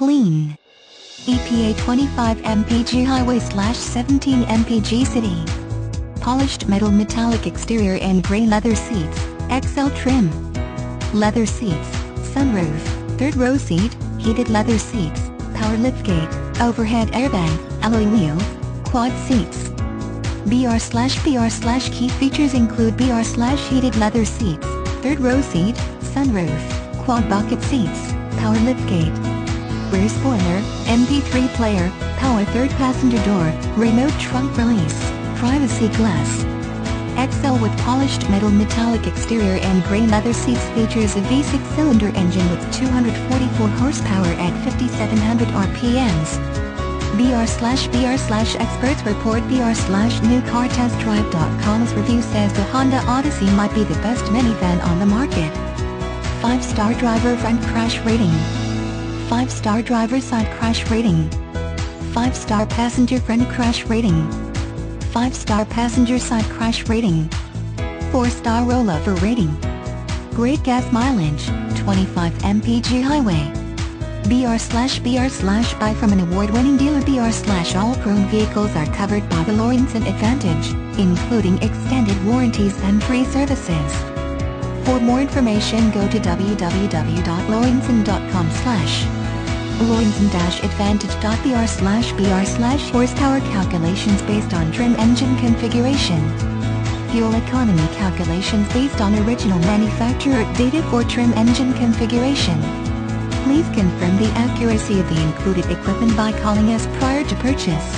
clean. EPA 25 mpg highway/17 mpg city. Polished metal metallic exterior and grey leather seats, XL trim. Leather seats, sunroof, third row seat, heated leather seats, power liftgate, overhead airbag, alloy wheels, quad seats. Key features include heated leather seats, third row seat, sunroof, quad bucket seats, power liftgate, rear spoiler, MP3 player, power third passenger door, remote trunk release, privacy glass. XL with polished metal metallic exterior and grey leather seats features a V6-cylinder engine with 244 horsepower at 5,700 RPMs. Experts report newcartestdrive.com's review says the Honda Odyssey might be the best minivan on the market. 5-star driver front crash rating. 5-star driver side crash rating. 5-star passenger front crash rating. 5-star passenger side crash rating. 4-star rollover rating. Great gas mileage, 25 mpg highway. Buy from an award-winning dealer. All pre-owned vehicles are covered by the Lorensen Advantage, including extended warranties and free services. For more information, go to www.lorensen.com/. Lorensen-advantage.br/horsepower calculations based on trim engine configuration. Fuel economy calculations based on original manufacturer data for trim engine configuration. Please confirm the accuracy of the included equipment by calling us prior to purchase.